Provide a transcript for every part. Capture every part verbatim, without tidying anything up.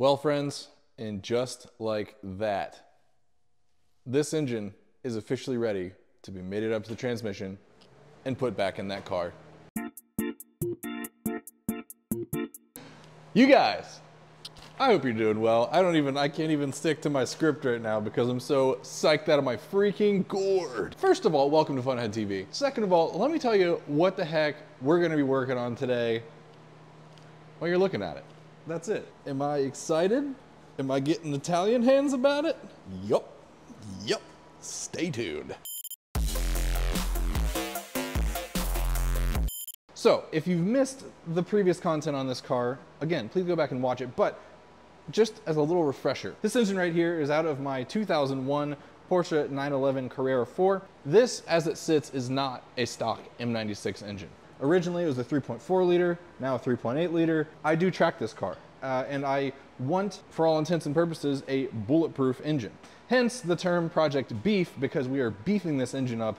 Well, friends, and just like that, this engine is officially ready to be mated up to the transmission and put back in that car. You guys, I hope you're doing well. I don't even, I can't even stick to my script right now because I'm so psyched out of my freaking gourd. First of all, welcome to FunAhead T V. Second of all, let me tell you what the heck we're gonna be working on today while you're looking at it. That's it. Am I excited? Am I getting Italian hands about it? Yup, yup, stay tuned. So, if you've missed the previous content on this car, again, please go back and watch it, but just as a little refresher, this engine right here is out of my two thousand one Porsche nine eleven Carrera four. This, as it sits, is not a stock M ninety-six engine. Originally, it was a three point four liter, now a three point eight liter. I do track this car, uh, and I want, for all intents and purposes, a bulletproof engine. Hence the term Project Beef, because we are beefing this engine up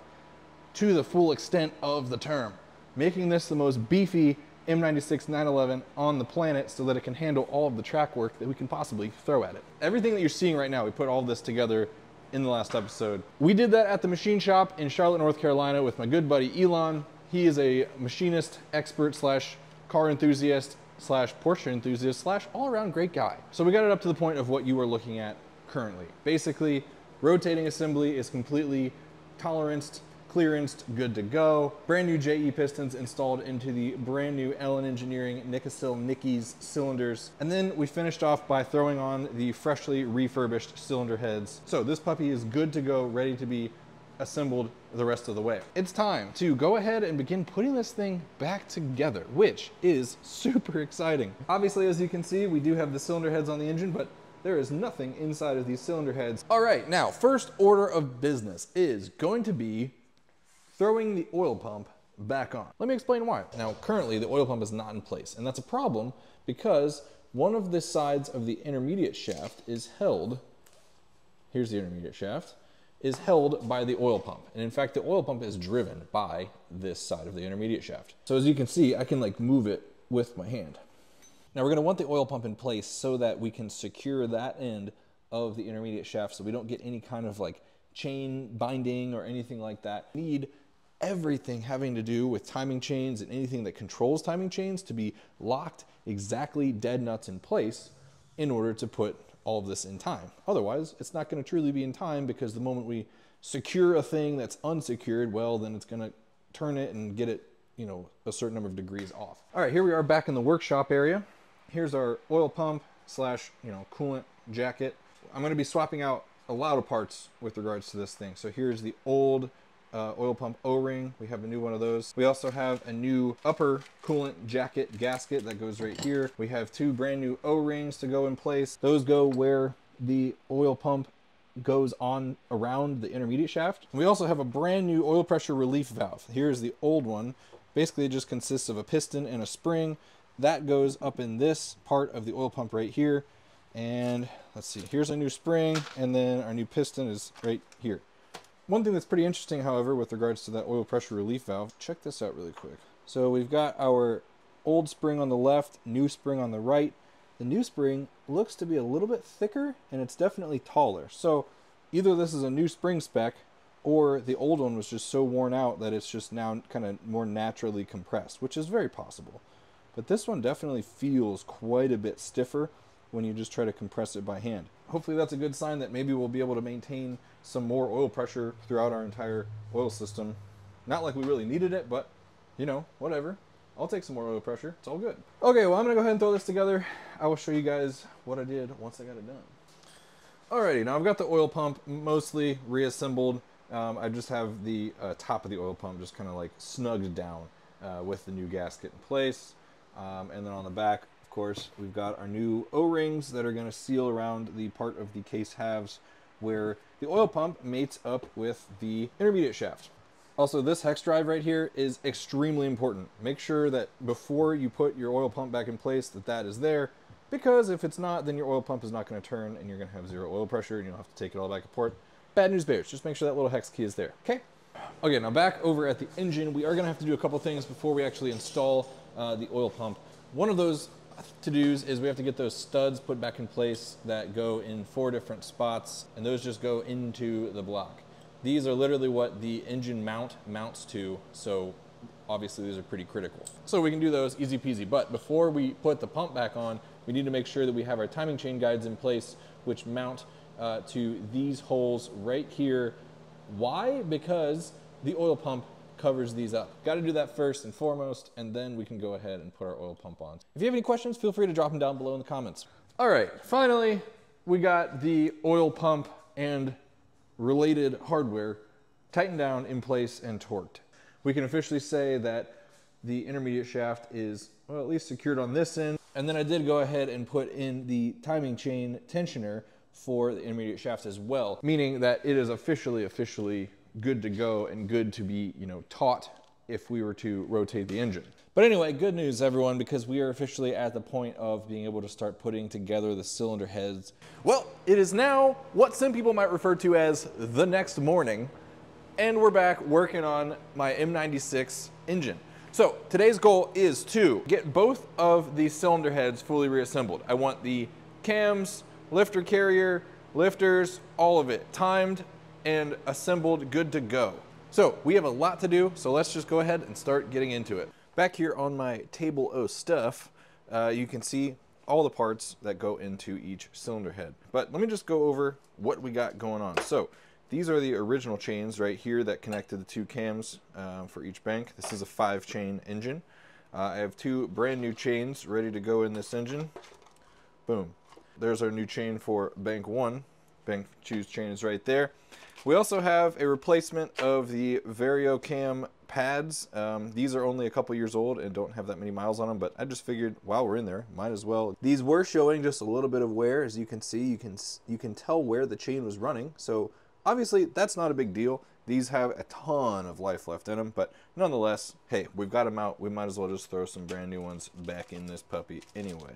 to the full extent of the term, making this the most beefy M ninety-six nine eleven on the planet so that it can handle all of the track work that we can possibly throw at it. Everything that you're seeing right now, we put all this together in the last episode. We did that at the machine shop in Charlotte, North Carolina with my good buddy Elon. He is a machinist, expert, slash car enthusiast, slash Porsche enthusiast, slash all around great guy. So we got it up to the point of what you are looking at currently. Basically, rotating assembly is completely toleranced, clearanced, good to go. Brand new J E pistons installed into the brand new L N Engineering Nikasil Nikki's cylinders. And then we finished off by throwing on the freshly refurbished cylinder heads. So this puppy is good to go, ready to be assembled the rest of the way. It's time to go ahead and begin putting this thing back together, which is super exciting. Obviously, as you can see, we do have the cylinder heads on the engine, but there is nothing inside of these cylinder heads. All right, now, first order of business is going to be throwing the oil pump back on. Let me explain why. Now, currently the oil pump is not in place, and that's a problem because one of the sides of the intermediate shaft is held, here's the intermediate shaft, is held by the oil pump. And in fact, the oil pump is driven by this side of the intermediate shaft. So as you can see, I can like move it with my hand. Now we're gonna want the oil pump in place so that we can secure that end of the intermediate shaft so we don't get any kind of like chain binding or anything like that. We need everything having to do with timing chains and anything that controls timing chains to be locked exactly dead nuts in place in order to put all of this in time. Otherwise, it's not going to truly be in time because the moment we secure a thing that's unsecured, well, then it's going to turn it and get it, you know, a certain number of degrees off. All right, here we are back in the workshop area. Here's our oil pump slash, you know, coolant jacket. I'm going to be swapping out a lot of parts with regards to this thing. So here's the old Uh, oil pump O-ring. We have a new one of those. We also have a new upper coolant jacket gasket that goes right here. We have two brand new O-rings to go in place. Those go where the oil pump goes on around the intermediate shaft. We also have a brand new oil pressure relief valve. Here's the old one. Basically, it just consists of a piston and a spring. That goes up in this part of the oil pump right here. And let's see, here's a new spring, and then our new piston is right here. One thing that's pretty interesting, however, with regards to that oil pressure relief valve, check this out really quick. So we've got our old spring on the left, new spring on the right. The new spring looks to be a little bit thicker, and it's definitely taller. So either this is a new spring spec, or the old one was just so worn out that it's just now kind of more naturally compressed, which is very possible. But this one definitely feels quite a bit stiffer when you just try to compress it by hand. Hopefully that's a good sign that maybe we'll be able to maintain some more oil pressure throughout our entire oil system. Not like we really needed it, but you know, whatever. I'll take some more oil pressure, it's all good. Okay, well I'm gonna go ahead and throw this together. I will show you guys what I did once I got it done. Alrighty, now I've got the oil pump mostly reassembled. Um, I just have the uh, top of the oil pump just kind of like snugged down uh, with the new gasket in place. Um, and then on the back, course, we've got our new O-rings that are going to seal around the part of the case halves where the oil pump mates up with the intermediate shaft. Also, this hex drive right here is extremely important. Make sure that before you put your oil pump back in place that that is there, because if it's not, then your oil pump is not going to turn and you're going to have zero oil pressure and you'll have to take it all back apart. Bad news bears, just make sure that little hex key is there, okay? Okay, now back over at the engine, we are going to have to do a couple things before we actually install uh, the oil pump. One of those to-dos is we have to get those studs put back in place that go in four different spots, and those just go into the block. These are literally what the engine mount mounts to, so obviously these are pretty critical. So we can do those easy peasy, but before we put the pump back on, we need to make sure that we have our timing chain guides in place, which mount uh, to these holes right here. Why? Because the oil pump covers these up. Got to do that first and foremost, and then we can go ahead and put our oil pump on. If you have any questions, feel free to drop them down below in the comments. All right, finally, we got the oil pump and related hardware tightened down in place and torqued. We can officially say that the intermediate shaft is, well, at least secured on this end. And then I did go ahead and put in the timing chain tensioner for the intermediate shafts as well, meaning that it is officially, officially good to go and good to be, you know, taut if we were to rotate the engine. But anyway, good news everyone, because we are officially at the point of being able to start putting together the cylinder heads. Well, it is now what some people might refer to as the next morning, and we're back working on my M ninety-six engine. So today's goal is to get both of the cylinder heads fully reassembled. I want the cams, lifter carrier, lifters, all of it timed and assembled, good to go. So we have a lot to do, so let's just go ahead and start getting into it. Back here on my table of stuff, uh, you can see all the parts that go into each cylinder head. But let me just go over what we got going on. So these are the original chains right here that connected the two cams uh, for each bank. This is a five chain engine. Uh, I have two brand new chains ready to go in this engine. Boom. There's our new chain for bank one. Bank choose chain is right there. We also have a replacement of the VarioCam pads. Um, these are only a couple years old and don't have that many miles on them, but I just figured while we're in there, might as well. These were showing just a little bit of wear. As you can see, you can, you can tell where the chain was running. So obviously that's not a big deal. These have a ton of life left in them, but nonetheless, hey, we've got them out. We might as well just throw some brand new ones back in this puppy anyway.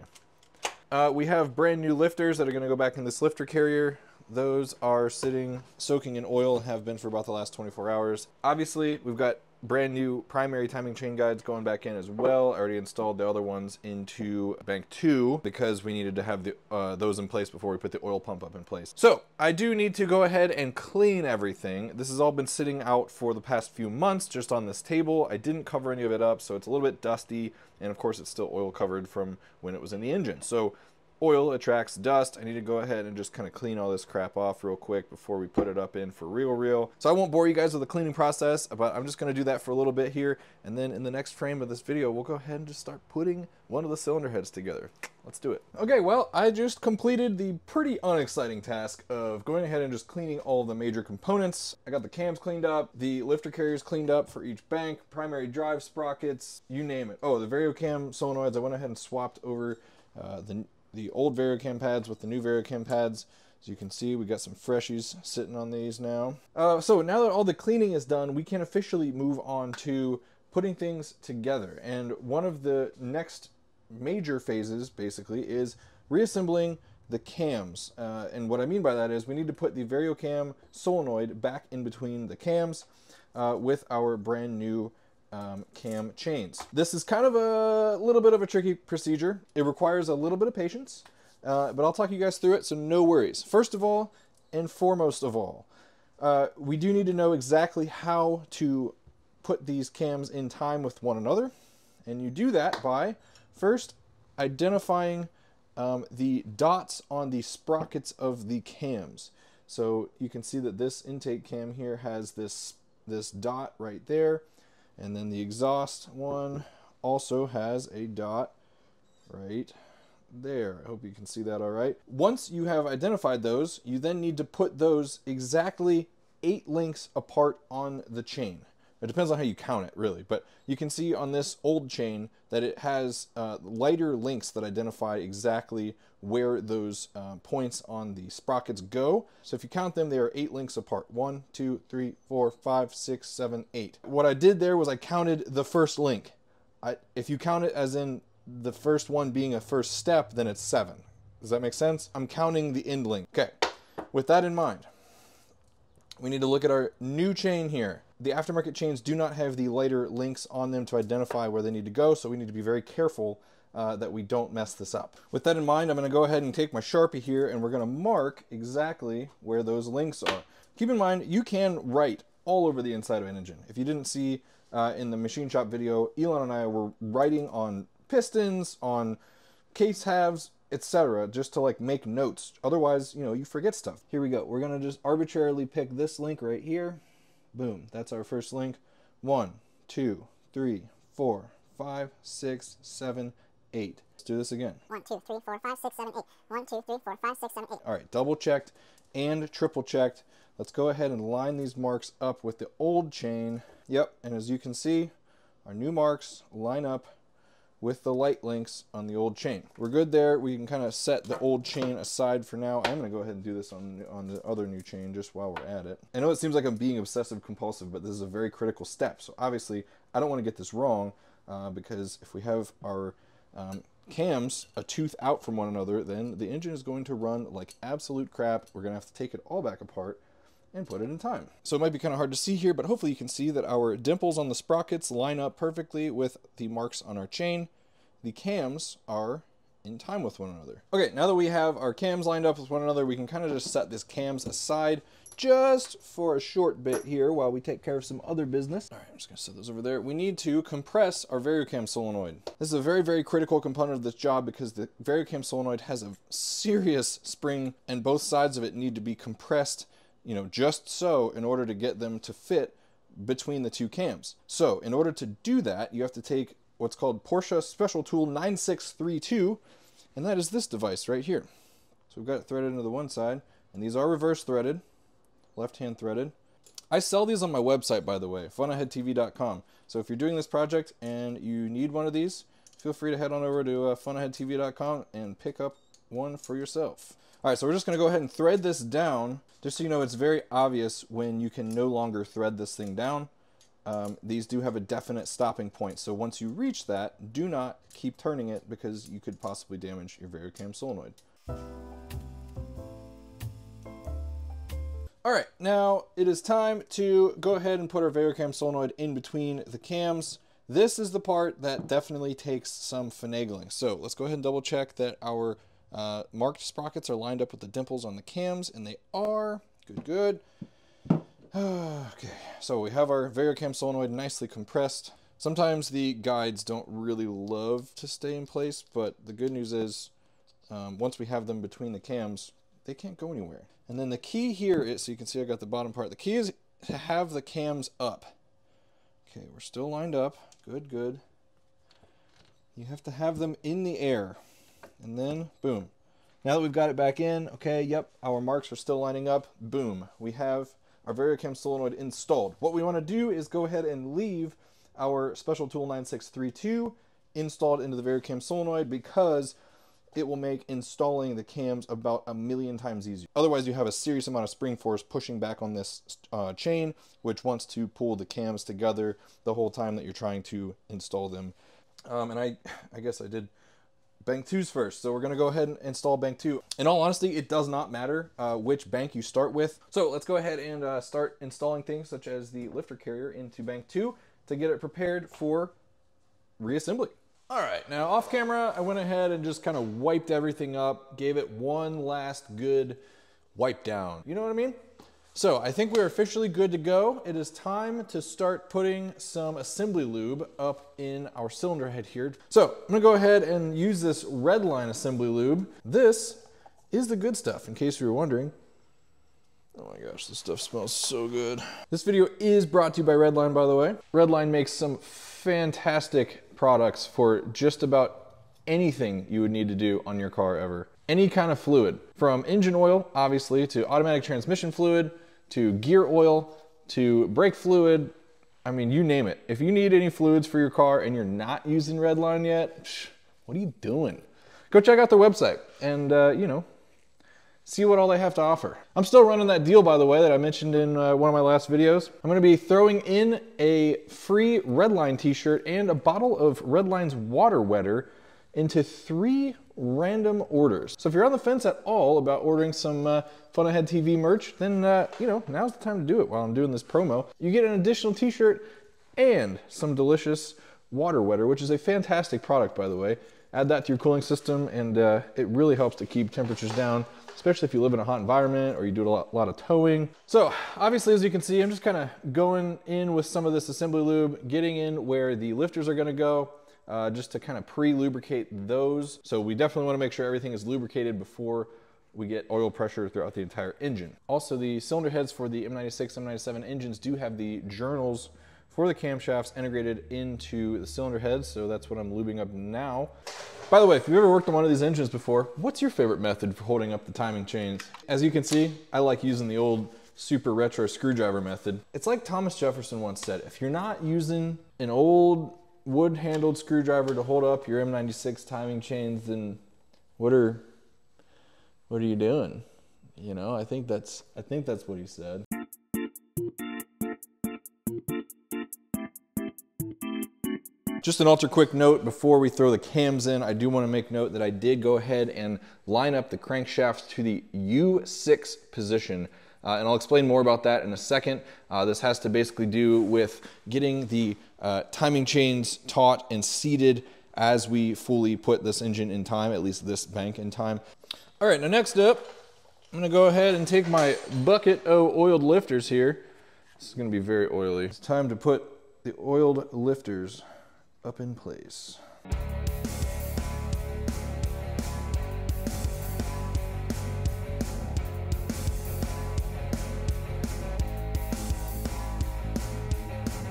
Uh, we have brand new lifters that are going to go back in this lifter carrier. Those are sitting, soaking in oil, and have been for about the last twenty-four hours. Obviously, we've got brand new primary timing chain guides going back in as well. I already installed the other ones into bank two because we needed to have the, uh, those in place before we put the oil pump up in place. So I do need to go ahead and clean everything. This has all been sitting out for the past few months just on this table. I didn't cover any of it up, so it's a little bit dusty, and of course it's still oil covered from when it was in the engine. So oil attracts dust. I need to go ahead and just kind of clean all this crap off real quick before we put it up in for real real. So I won't bore you guys with the cleaning process, but I'm just going to do that for a little bit here. And then in the next frame of this video, we'll go ahead and just start putting one of the cylinder heads together. Let's do it. Okay, well, I just completed the pretty unexciting task of going ahead and just cleaning all the major components. I got the cams cleaned up, the lifter carriers cleaned up for each bank, primary drive sprockets, you name it. Oh, the VarioCam solenoids. I went ahead and swapped over uh, the the old VarioCam pads with the new VarioCam pads. As you can see, we got some freshies sitting on these now. Uh, so now that all the cleaning is done, we can officially move on to putting things together. And one of the next major phases basically is reassembling the cams. Uh, and what I mean by that is we need to put the VarioCam solenoid back in between the cams uh, with our brand new Um, cam chains. This is kind of a little bit of a tricky procedure. It requires a little bit of patience, uh, but I'll talk you guys through it, so no worries. First of all, and foremost of all, uh, we do need to know exactly how to put these cams in time with one another, and you do that by first identifying um, the dots on the sprockets of the cams. So you can see that this intake cam here has this this dot right there. And then the exhaust one also has a dot right there. I hope you can see that all right. Once you have identified those, you then need to put those exactly eight links apart on the chain. It depends on how you count it, really. But you can see on this old chain that it has uh, lighter links that identify exactly where those uh, points on the sprockets go. So if you count them, they are eight links apart. One, two, three, four, five, six, seven, eight. What I did there was I counted the first link. I, if you count it as in the first one being a first step, then it's seven. Does that make sense? I'm counting the end link. Okay, with that in mind, we need to look at our new chain here. The aftermarket chains do not have the lighter links on them to identify where they need to go, so we need to be very careful uh, that we don't mess this up. With that in mind, I'm going to go ahead and take my Sharpie here and we're going to mark exactly where those links are. Keep in mind, you can write all over the inside of an engine. If you didn't see uh, in the machine shop video, Elon and I were writing on pistons, on case halves, et cetera, just to like make notes. Otherwise, you know, you forget stuff. Here we go. We're gonna just arbitrarily pick this link right here. Boom, that's our first link. One, two, three, four, five, six, seven, eight. Let's do this again. One, two, three, four, five, six, seven, eight. One, two, three, four, five, six, seven, eight. All right, double checked and triple checked. Let's go ahead and line these marks up with the old chain. Yep, and as you can see, our new marks line up with the light links on the old chain. We're good there. We can kind of set the old chain aside for now. I'm gonna go ahead and do this on, on the other new chain just while we're at it. I know it seems like I'm being obsessive compulsive, but this is a very critical step. So obviously I don't wanna get this wrong uh, because if we have our um, cams a tooth out from one another, then the engine is going to run like absolute crap. We're gonna have to take it all back apart and put it in time. So it might be kind of hard to see here, but hopefully you can see that our dimples on the sprockets line up perfectly with the marks on our chain. The cams are in time with one another. Okay, now that we have our cams lined up with one another, we can kind of just set these cams aside just for a short bit here while we take care of some other business. All right, I'm just gonna set those over there. We need to compress our VarioCam solenoid. This is a very, very critical component of this job because the VarioCam solenoid has a serious spring and both sides of it need to be compressed, you know, just so in order to get them to fit between the two cams. So in order to do that, you have to take what's called Porsche Special Tool nine six three two, and that is this device right here. So we've got it threaded into the one side, and these are reverse threaded, left-hand threaded. I sell these on my website, by the way, fun ahead t v dot com. So if you're doing this project and you need one of these, feel free to head on over to uh, fun ahead t v dot com and pick up one for yourself. All right, so we're just gonna go ahead and thread this down, just so you know it's very obvious when you can no longer thread this thing down. Um, these do have a definite stopping point, so once you reach that, do not keep turning it because you could possibly damage your VarioCam solenoid. All right, now it is time to go ahead and put our VarioCam solenoid in between the cams. This is the part that definitely takes some finagling. So let's go ahead and double check that our uh, marked sprockets are lined up with the dimples on the cams, and they are. Good, good. Okay, so we have our VarioCam solenoid nicely compressed. Sometimes the guides don't really love to stay in place, but the good news is um, once we have them between the cams, they can't go anywhere. And then the key here is, so you can see I got the bottom part, the key is to have the cams up. Okay, we're still lined up. Good, good. You have to have them in the air. And then, boom. Now that we've got it back in, okay, yep, our marks are still lining up. Boom, we have our VarioCam solenoid installed. What we want to do is go ahead and leave our Special Tool nine six three two installed into the VarioCam solenoid because it will make installing the cams about a million times easier. Otherwise, you have a serious amount of spring force pushing back on this uh, chain, which wants to pull the cams together the whole time that you're trying to install them. Um, and I, I guess I did bank twos first, so we're gonna go ahead and install bank two. In all honesty, it does not matter uh, which bank you start with. So let's go ahead and uh, start installing things such as the lifter carrier into bank two to get it prepared for reassembly. All right, now off camera, I went ahead and just kind of wiped everything up, gave it one last good wipe down. You know what I mean? So I think we're officially good to go. It is time to start putting some assembly lube up in our cylinder head here. So I'm gonna go ahead and use this Redline assembly lube. This is the good stuff, in case you were wondering. Oh my gosh, this stuff smells so good. This video is brought to you by Redline, by the way. Redline makes some fantastic products for just about anything you would need to do on your car ever. Any kind of fluid, from engine oil, obviously, to automatic transmission fluid, to gear oil, to brake fluid. I mean, you name it. If you need any fluids for your car and you're not using Redline yet, psh, what are you doing? Go check out their website and, uh, you know, see what all they have to offer. I'm still running that deal, by the way, that I mentioned in uh, one of my last videos. I'm gonna be throwing in a free Redline t-shirt and a bottle of Redline's water wetter into three random orders. So if you're on the fence at all about ordering some uh, FunAhead T V merch, then uh, you know, now's the time to do it while I'm doing this promo. You get an additional t-shirt and some delicious water wetter, which is a fantastic product, by the way. Add that to your cooling system, and uh, it really helps to keep temperatures down, especially if you live in a hot environment or you do a lot, lot of towing. So obviously, as you can see, I'm just kind of going in with some of this assembly lube, getting in where the lifters are gonna go, uh, just to kind of pre-lubricate those. So we definitely wanna make sure everything is lubricated before we get oil pressure throughout the entire engine. Also, the cylinder heads for the M ninety-six, M ninety-seven engines do have the journals for the camshafts integrated into the cylinder heads, so that's what I'm lubing up now. By the way, if you've ever worked on one of these engines before, what's your favorite method for holding up the timing chains? As you can see, I like using the old super retro screwdriver method. It's like Thomas Jefferson once said, if you're not using an old wood-handled screwdriver to hold up your M ninety-six timing chains, then what are What are you doing? You know, I think that's I think that's what he said. Just an ultra quick note before we throw the cams in, I do want to make note that I did go ahead and line up the crankshafts to the U six position. Uh, and I'll explain more about that in a second. Uh, this has to basically do with getting the uh, timing chains taut and seated as we fully put this engine in time, at least this bank in time. All right, now next up, I'm gonna go ahead and take my bucket of oiled lifters here. This is gonna be very oily. It's time to put the oiled lifters up in place.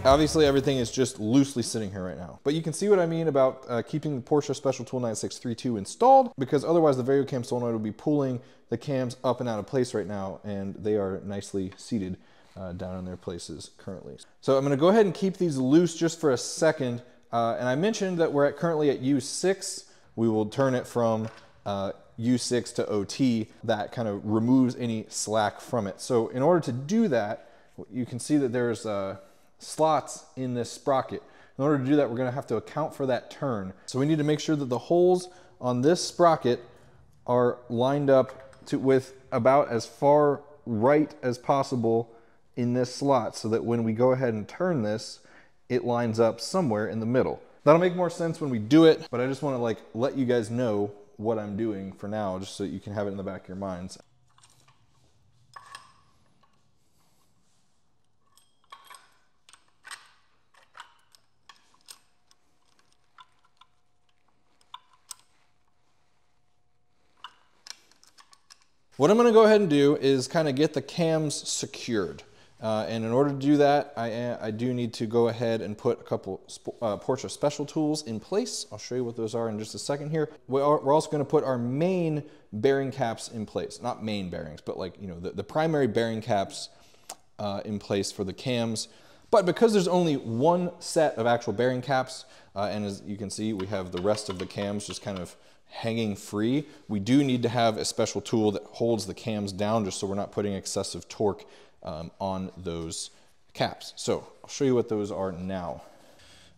Obviously, everything is just loosely sitting here right now. But you can see what I mean about uh, keeping the Porsche Special Tool nine six three two installed, because otherwise the VarioCam solenoid will be pulling the cams up and out of place right now, and they are nicely seated uh, down in their places currently. So I'm gonna go ahead and keep these loose just for a second. Uh, and I mentioned that we're at currently at U six. We will turn it from uh, U six to O T. That kind of removes any slack from it. So in order to do that, you can see that there's a uh, slots in this sprocket. In order to do that, we're going to have to account for that turn. So we need to make sure that the holes on this sprocket are lined up to with about as far right as possible in this slot, so that when we go ahead and turn this, it lines up somewhere in the middle. That'll make more sense when we do it, but I just want to like let you guys know what I'm doing for now, just so that you can have it in the back of your minds. What I'm going to go ahead and do is kind of get the cams secured. Uh, and in order to do that, I, I do need to go ahead and put a couple uh, Porsche Special Tools in place. I'll show you what those are in just a second here. We are, we're also going to put our main bearing caps in place. Not main bearings, but like, you know, the, the primary bearing caps uh, in place for the cams. But because there's only one set of actual bearing caps, uh, and as you can see, we have the rest of the cams just kind of hanging free, we do need to have a special tool that holds the cams down, just so we're not putting excessive torque um, on those caps. So I'll show you what those are now.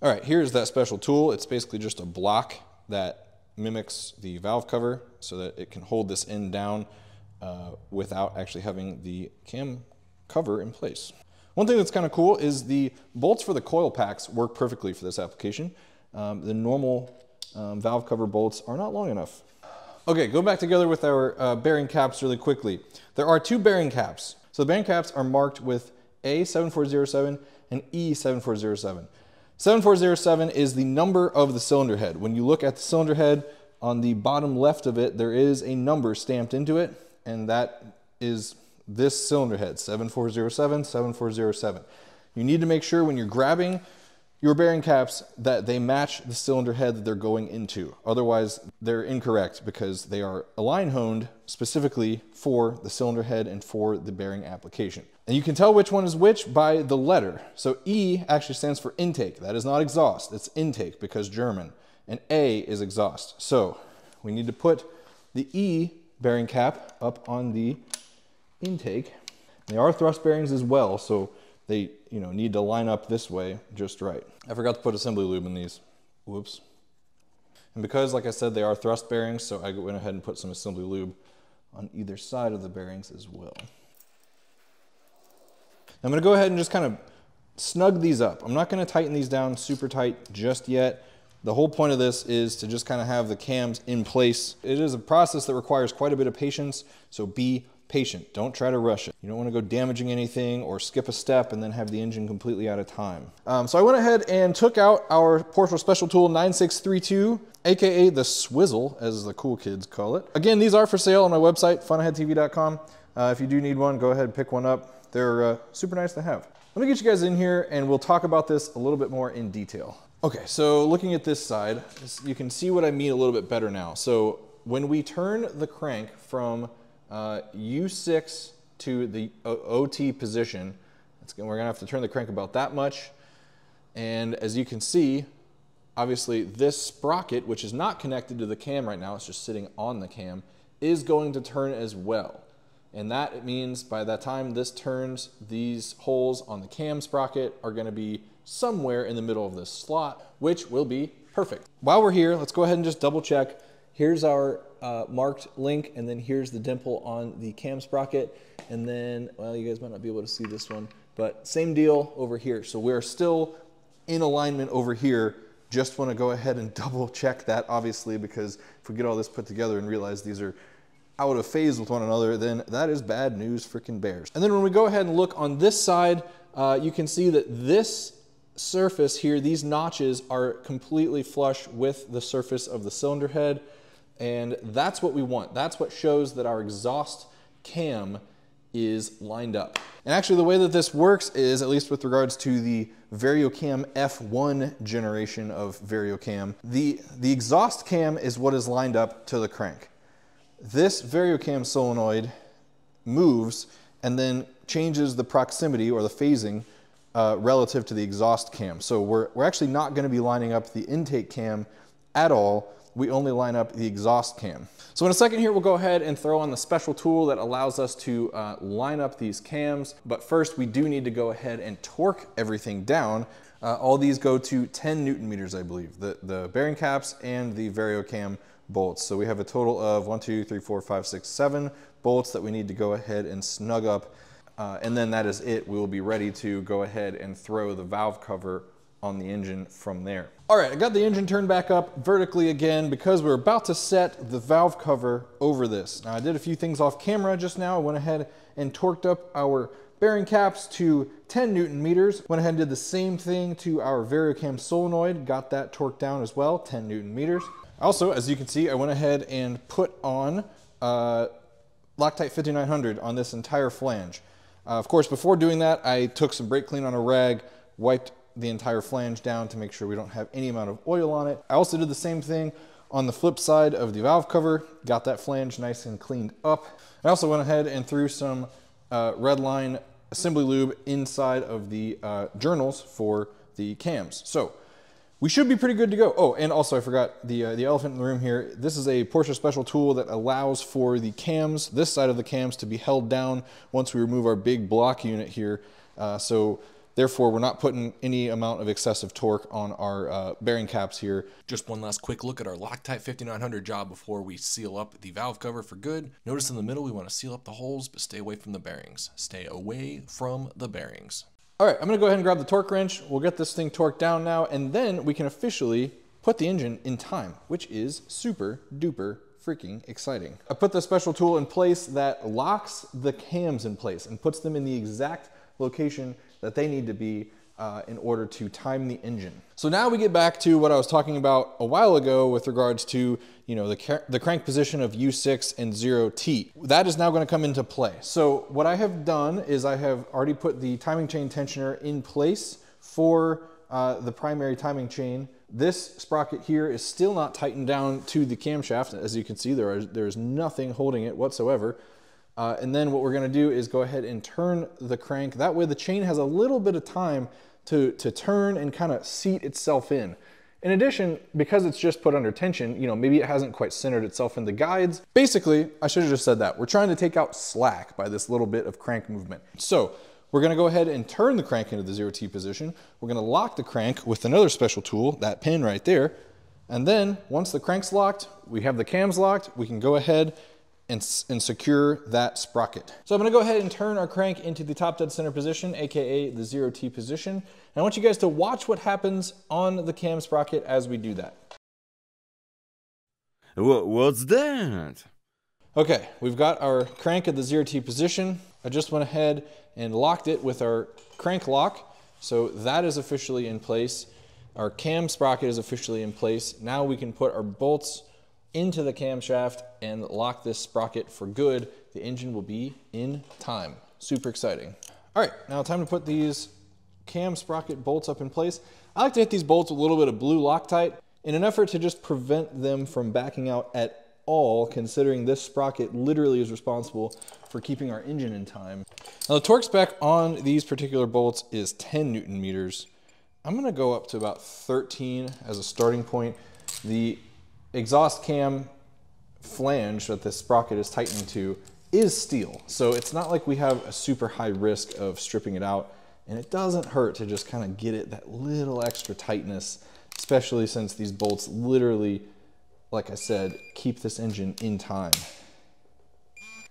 All right, here's that special tool. It's basically just a block that mimics the valve cover so that it can hold this end down uh, without actually having the cam cover in place. One thing that's kind of cool is the bolts for the coil packs work perfectly for this application. Um, the normal Um, valve cover bolts are not long enough. Okay, go back together with our uh, bearing caps really quickly. There are two bearing caps. So the bearing caps are marked with A seven four zero seven and E seven four zero seven. seven four zero seven is the number of the cylinder head. When you look at the cylinder head, on the bottom left of it, there is a number stamped into it, and that is this cylinder head, seven four zero seven, seven four zero seven. You need to make sure when you're grabbing your bearing caps that they match the cylinder head that they're going into. Otherwise, they're incorrect because they are align honed specifically for the cylinder head and for the bearing application. And you can tell which one is which by the letter. So E actually stands for intake. That is not exhaust, it's intake because German. And A is exhaust. So we need to put the E bearing cap up on the intake. They are thrust bearings as well, so they, you know, need to line up this way just right. I forgot to put assembly lube in these. Whoops. And because, like I said, they are thrust bearings, so I went ahead and put some assembly lube on either side of the bearings as well. I'm gonna go ahead and just kind of snug these up. I'm not gonna tighten these down super tight just yet, The whole point of this is to just kind of have the cams in place. It is a process that requires quite a bit of patience, so be patient. Don't try to rush it. You don't want to go damaging anything or skip a step and then have the engine completely out of time. Um, so I went ahead and took out our Porsche Special Tool nine six three two, aka the Swizzle, as the cool kids call it. Again, these are for sale on my website, fun ahead t v dot com. Uh, if you do need one, go ahead and pick one up. They're uh, super nice to have. Let me get you guys in here and we'll talk about this a little bit more in detail. Okay, so looking at this side, you can see what I mean a little bit better now. So when we turn the crank from Uh, U six to the O T position, it's, we're gonna have to turn the crank about that much, and as you can see, obviously this sprocket, which is not connected to the cam right now, it's just sitting on the cam, is going to turn as well. And that it means by the time this turns, these holes on the cam sprocket are going to be somewhere in the middle of this slot, which will be perfect. While we're here, let's go ahead and just double check. Here's our uh, marked link, and then here's the dimple on the cam sprocket. And then, well, you guys might not be able to see this one, but same deal over here. So we're still in alignment over here. Just wanna go ahead and double check that, obviously, because if we get all this put together and realize these are out of phase with one another, then that is bad news, freaking bears. And then when we go ahead and look on this side, uh, you can see that this surface here, these notches are completely flush with the surface of the cylinder head. And that's what we want. That's what shows that our exhaust cam is lined up. And actually the way that this works is, at least with regards to the VarioCam F one generation of VarioCam, the, the exhaust cam is what is lined up to the crank. This VarioCam solenoid moves and then changes the proximity or the phasing uh, relative to the exhaust cam. So we're, we're actually not gonna be lining up the intake cam at all. We only line up the exhaust cam. So in a second here, we'll go ahead and throw on the special tool that allows us to uh, line up these cams. But first we do need to go ahead and torque everything down. Uh, all these go to ten newton meters, I believe, the, the bearing caps and the VarioCam bolts. So we have a total of one, two, three, four, five, six, seven bolts that we need to go ahead and snug up. Uh, and then that is it. We will be ready to go ahead and throw the valve cover on the engine from there. All right, I got the engine turned back up vertically again because we're about to set the valve cover over this. Now I did a few things off camera just now. I went ahead and torqued up our bearing caps to ten newton meters. Went ahead and did the same thing to our VarioCam solenoid. Got that torqued down as well, ten newton meters. Also, as you can see, I went ahead and put on uh, Loctite fifty-nine hundred on this entire flange. Uh, of course, before doing that, I took some brake clean on a rag, wiped the entire flange down to make sure we don't have any amount of oil on it. I also did the same thing on the flip side of the valve cover, got that flange nice and cleaned up. I also went ahead and threw some uh, Redline assembly lube inside of the uh, journals for the cams. So we should be pretty good to go. Oh, and also I forgot the, uh, the elephant in the room here. This is a Porsche Special Tool that allows for the cams, this side of the cams, to be held down once we remove our big block unit here. Uh, so Therefore, we're not putting any amount of excessive torque on our uh, bearing caps here. Just one last quick look at our Loctite fifty-nine hundred job before we seal up the valve cover for good. Notice in the middle, we want to seal up the holes, but stay away from the bearings. Stay away from the bearings. All right, I'm gonna go ahead and grab the torque wrench. We'll get this thing torqued down now, and then we can officially put the engine in time, which is super duper freaking exciting. I put the special tool in place that locks the cams in place and puts them in the exact location that they need to be uh, in order to time the engine. So now we get back to what I was talking about a while ago with regards to, you know, the, the crank position of U six and zero T. That is now gonna come into play. So what I have done is I have already put the timing chain tensioner in place for uh, the primary timing chain. This sprocket here is still not tightened down to the camshaft. As you can see, there is, there's nothing holding it whatsoever. Uh, and then what we're gonna do is go ahead and turn the crank. That way the chain has a little bit of time to, to turn and kind of seat itself in. In addition, because it's just put under tension, you know, maybe it hasn't quite centered itself in the guides. Basically, I should have just said that. We're trying to take out slack by this little bit of crank movement. So we're gonna go ahead and turn the crank into the zero T position. We're gonna lock the crank with another special tool, that pin right there. And then once the crank's locked, we have the cams locked, we can go ahead and, and secure that sprocket. So I'm gonna go ahead and turn our crank into the top dead center position, A K A the zero T position. And I want you guys to watch what happens on the cam sprocket as we do that. What's that? Okay, we've got our crank at the zero T position. I just went ahead and locked it with our crank lock. So that is officially in place. Our cam sprocket is officially in place. Now we can put our bolts into the camshaft and lock this sprocket for good. The engine will be in time. Super exciting. All right, now time to put these cam sprocket bolts up in place. I like to hit these bolts with a little bit of blue Loctite in an effort to just prevent them from backing out at all, considering this sprocket literally is responsible for keeping our engine in time. Now the torque spec on these particular bolts is ten newton meters. I'm gonna go up to about thirteen as a starting point. The exhaust cam flange that this sprocket is tightening to is steel. So it's not like we have a super high risk of stripping it out, and it doesn't hurt to just kind of get it that little extra tightness, especially since these bolts literally, like I said, keep this engine in time.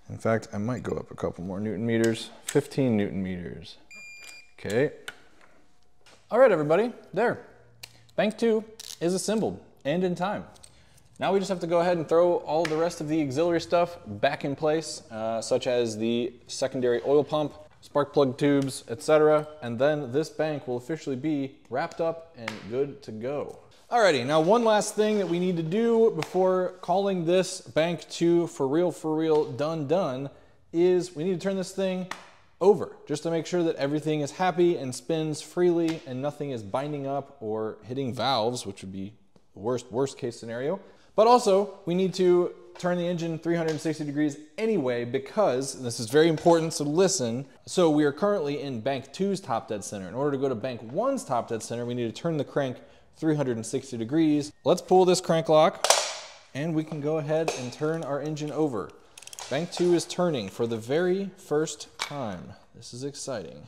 In fact, I might go up a couple more Newton meters, fifteen Newton meters. Okay. All right, everybody, there. Bank two is assembled and in time. Now we just have to go ahead and throw all the rest of the auxiliary stuff back in place, uh, such as the secondary oil pump, spark plug tubes, et cetera. And then this bank will officially be wrapped up and good to go. Alrighty, now one last thing that we need to do before calling this bank two for real, for real, done, done, is we need to turn this thing over just to make sure that everything is happy and spins freely and nothing is binding up or hitting valves, which would be the worst, worst case scenario. But also, we need to turn the engine three hundred sixty degrees anyway, because this is very important, so listen. So we are currently in bank two's top dead center. In order to go to bank one's top dead center, we need to turn the crank three hundred sixty degrees. Let's pull this crank lock and we can go ahead and turn our engine over. Bank two is turning for the very first time. This is exciting.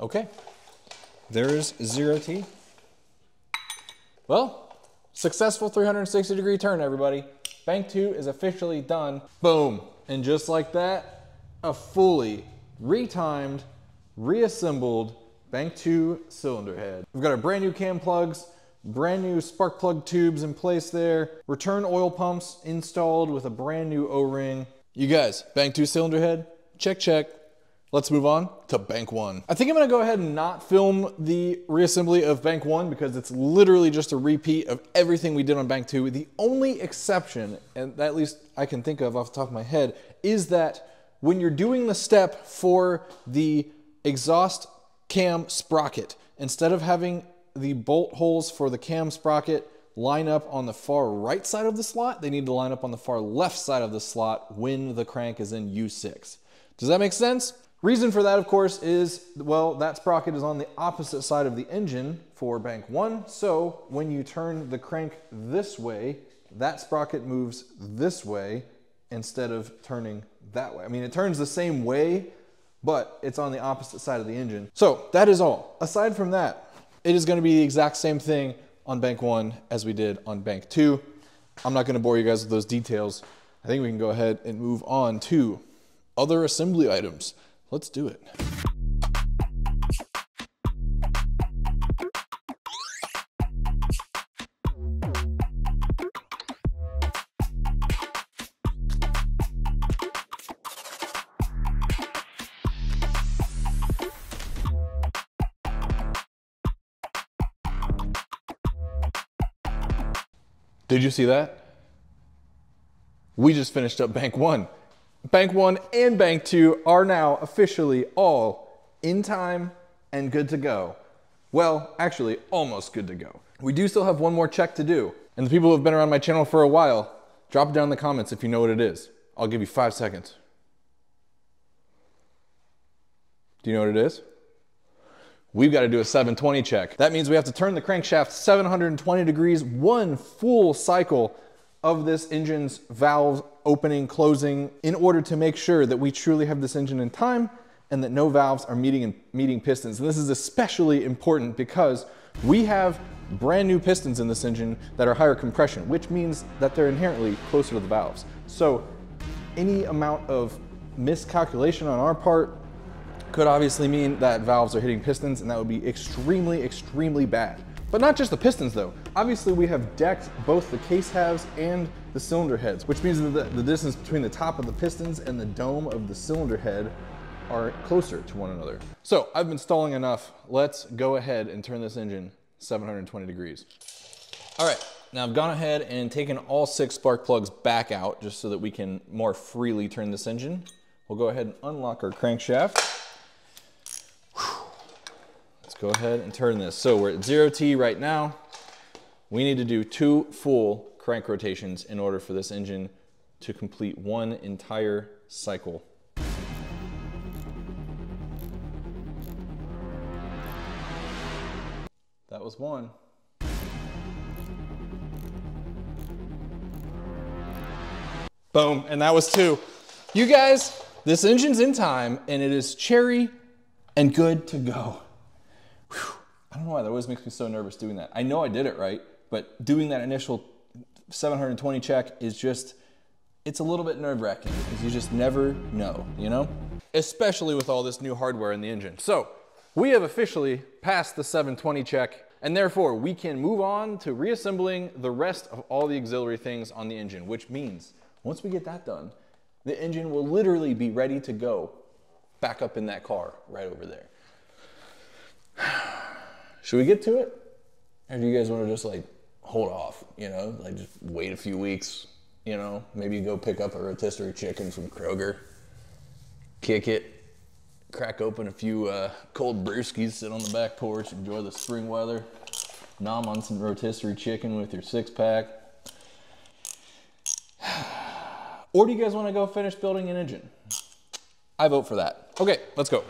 Okay, there is zero T. Well, successful three hundred sixty degree turn, everybody. Bank two is officially done. Boom, and just like that, a fully retimed, reassembled bank two cylinder head. We've got our brand new cam plugs, brand new spark plug tubes in place there, return oil pumps installed with a brand new O-ring. You guys, bank two cylinder head, check, check. Let's move on to bank one. I think I'm gonna go ahead and not film the reassembly of bank one because it's literally just a repeat of everything we did on bank two. The only exception, and at least I can think of off the top of my head, is that when you're doing the step for the exhaust cam sprocket, instead of having the bolt holes for the cam sprocket line up on the far right side of the slot, they need to line up on the far left side of the slot when the crank is in U six. Does that make sense? Reason for that, of course, is, well, that sprocket is on the opposite side of the engine for bank one, so when you turn the crank this way, that sprocket moves this way instead of turning that way. I mean, it turns the same way, but it's on the opposite side of the engine. So that is all. Aside from that, it is gonna be the exact same thing on bank one as we did on bank two. I'm not gonna bore you guys with those details. I think we can go ahead and move on to other assembly items. Let's do it. Did you see that? We just finished up bank one. Bank one and bank two are now officially all in time and good to go. Well, actually almost good to go. We do still have one more check to do. And the people who have been around my channel for a while, drop it down in the comments if you know what it is. I'll give you five seconds. Do you know what it is? We've got to do a seven twenty check. That means we have to turn the crankshaft seven hundred twenty degrees, one full cycle of this engine's valves opening, closing, in order to make sure that we truly have this engine in time and that no valves are meeting and meeting pistons. And this is especially important because we have brand new pistons in this engine that are higher compression, which means that they're inherently closer to the valves. So any amount of miscalculation on our part could obviously mean that valves are hitting pistons, and that would be extremely, extremely bad. But not just the pistons though. Obviously we have decked both the case halves and the cylinder heads, which means that the, the distance between the top of the pistons and the dome of the cylinder head are closer to one another. So I've been stalling enough. Let's go ahead and turn this engine seven hundred twenty degrees. All right, now I've gone ahead and taken all six spark plugs back out just so that we can more freely turn this engine. We'll go ahead and unlock our crankshaft. Go ahead and turn this. So we're at zero T right now. We need to do two full crank rotations in order for this engine to complete one entire cycle. That was one. Boom, and that was two. You guys, this engine's in time and it is cherry and good to go. I don't know why that always makes me so nervous doing that. I know I did it right, but doing that initial seven hundred twenty check is just, it's a little bit nerve-wracking because you just never know, you know? Especially with all this new hardware in the engine. So we have officially passed the seven twenty check, and therefore we can move on to reassembling the rest of all the auxiliary things on the engine, which means once we get that done, the engine will literally be ready to go back up in that car right over there. Should we get to it? Or do you guys want to just like hold off, you know, like just wait a few weeks, you know, maybe go pick up a rotisserie chicken from Kroger, kick it, crack open a few uh, cold brewskis, sit on the back porch, enjoy the spring weather, nom on some rotisserie chicken with your six pack. Or do you guys want to go finish building an engine? I vote for that. Okay, let's go.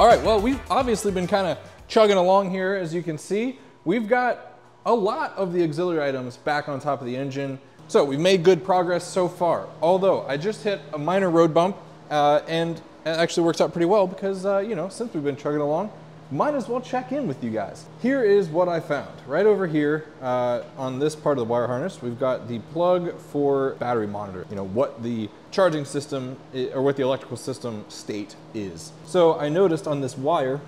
All right, well, we've obviously been kind of chugging along here. As you can see, we've got a lot of the auxiliary items back on top of the engine. So we've made good progress so far, although I just hit a minor road bump uh, and it actually works out pretty well because, uh, you know, since we've been chugging along, might as well check in with you guys. Here is what I found. Right over here uh, on this part of the wire harness, we've got the plug for battery monitor, you know, what the charging system is, or what the electrical system state is. So I noticed on this wire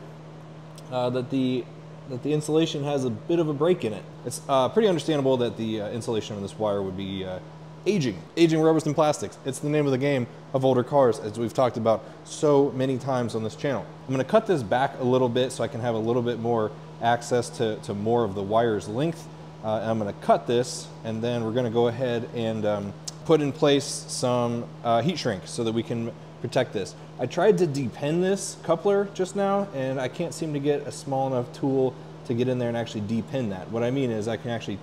uh, that the that the insulation has a bit of a break in it. It's uh, pretty understandable that the uh, insulation on this wire would be uh, aging, aging rubbers and plastics. It's the name of the game of older cars, as we've talked about so many times on this channel. I'm gonna cut this back a little bit so I can have a little bit more access to, to more of the wire's length. Uh, and I'm gonna cut this, and then we're gonna go ahead and um, put in place some uh, heat shrink so that we can protect this. I tried to depin this coupler just now and I can't seem to get a small enough tool to get in there and actually depin that. What I mean is I can actually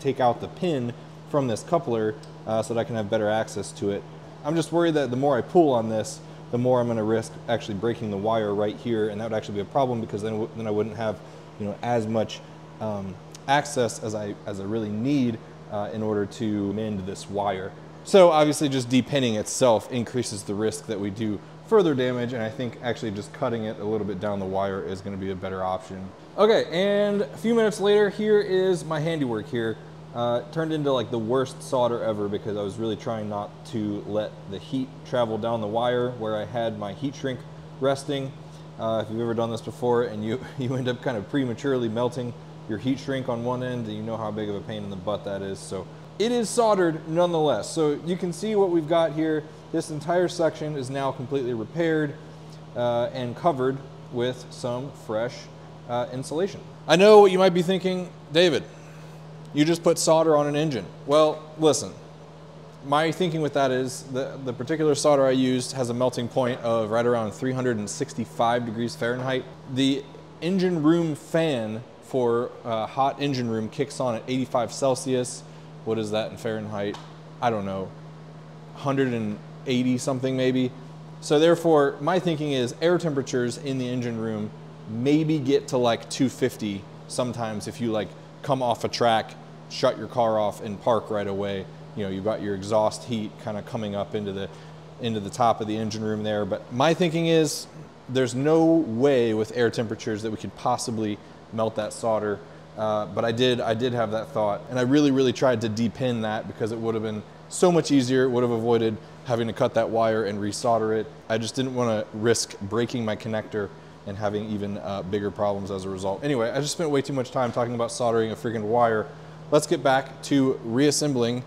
take out the pin from this coupler uh, so that I can have better access to it. I'm just worried that the more I pull on this, the more I'm gonna risk actually breaking the wire right here, and that would actually be a problem because then, then I wouldn't have, you know, as much um, access as I, as I really need Uh, in order to mend this wire. So obviously just depinning itself increases the risk that we do further damage, and I think actually just cutting it a little bit down the wire is gonna be a better option. Okay, and a few minutes later, here is my handiwork here. Uh, it turned into like the worst solder ever because I was really trying not to let the heat travel down the wire where I had my heat shrink resting. Uh, if you've ever done this before and you, you end up kind of prematurely melting your heat shrink on one end, and you know how big of a pain in the butt that is. So it is soldered nonetheless. So you can see what we've got here. This entire section is now completely repaired uh, and covered with some fresh uh, insulation. I know what you might be thinking, David, you just put solder on an engine. Well, listen, my thinking with that is the, the particular solder I used has a melting point of right around three hundred sixty-five degrees Fahrenheit. The engine room fan for uh, hot engine room kicks on at eighty-five Celsius. What is that in Fahrenheit? I don't know, one hundred eighty something maybe. So therefore, my thinking is air temperatures in the engine room maybe get to like two fifty sometimes if you like come off a track, shut your car off and park right away. You know, you've got your exhaust heat kind of coming up into the into the top of the engine room there. But my thinking is there's no way with air temperatures that we could possibly melt that solder. Uh, but I did I did have that thought, and I really really tried to depin that because it would have been so much easier. It would have avoided having to cut that wire and resolder it. I just didn't want to risk breaking my connector and having even uh, bigger problems as a result. Anyway, I just spent way too much time talking about soldering a freaking wire. Let's get back to reassembling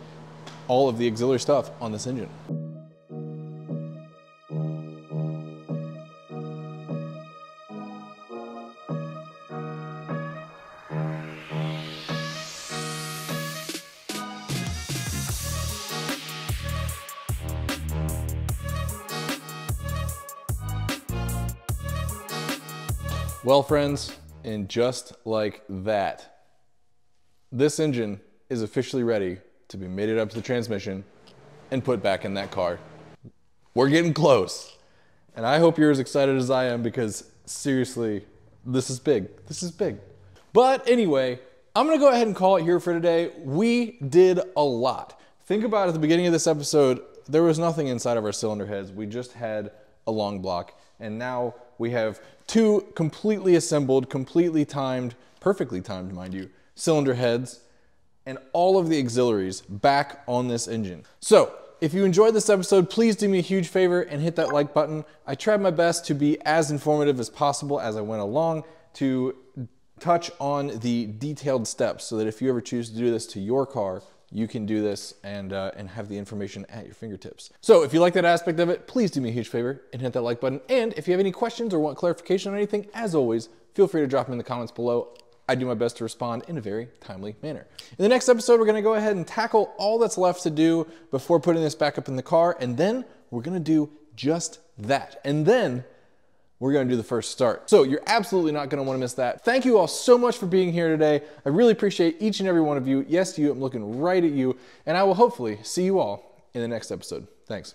all of the auxiliary stuff on this engine. Well, friends, and just like that, this engine is officially ready to be mated up to the transmission and put back in that car. We're getting close. And I hope you're as excited as I am because seriously, this is big. This is big. But anyway, I'm gonna go ahead and call it here for today. We did a lot. Think about it, at the beginning of this episode, there was nothing inside of our cylinder heads. We just had a long block, and now we have two completely assembled, completely timed, perfectly timed, mind you, cylinder heads and all of the auxiliaries back on this engine. So if you enjoyed this episode, please do me a huge favor and hit that like button. I tried my best to be as informative as possible as I went along, to touch on the detailed steps so that if you ever choose to do this to your car, you can do this and, uh, and have the information at your fingertips. So if you like that aspect of it, please do me a huge favor and hit that like button. And if you have any questions or want clarification on anything, as always, feel free to drop them in the comments below. I do my best to respond in a very timely manner. In the next episode, we're gonna go ahead and tackle all that's left to do before putting this back up in the car. And then we're gonna do just that. And then we're gonna do the first start. So you're absolutely not gonna wanna miss that. Thank you all so much for being here today. I really appreciate each and every one of you. Yes, you, I'm looking right at you. And I will hopefully see you all in the next episode. Thanks.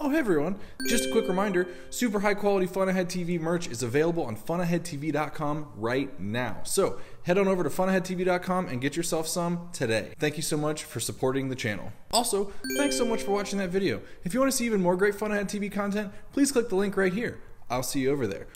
Oh, hey everyone. Just a quick reminder, super high quality FunAhead T V merch is available on fun ahead t v dot com right now. So head on over to fun ahead t v dot com and get yourself some today. Thank you so much for supporting the channel. Also, thanks so much for watching that video. If you wanna see even more great FunAhead T V content, please click the link right here. I'll see you over there.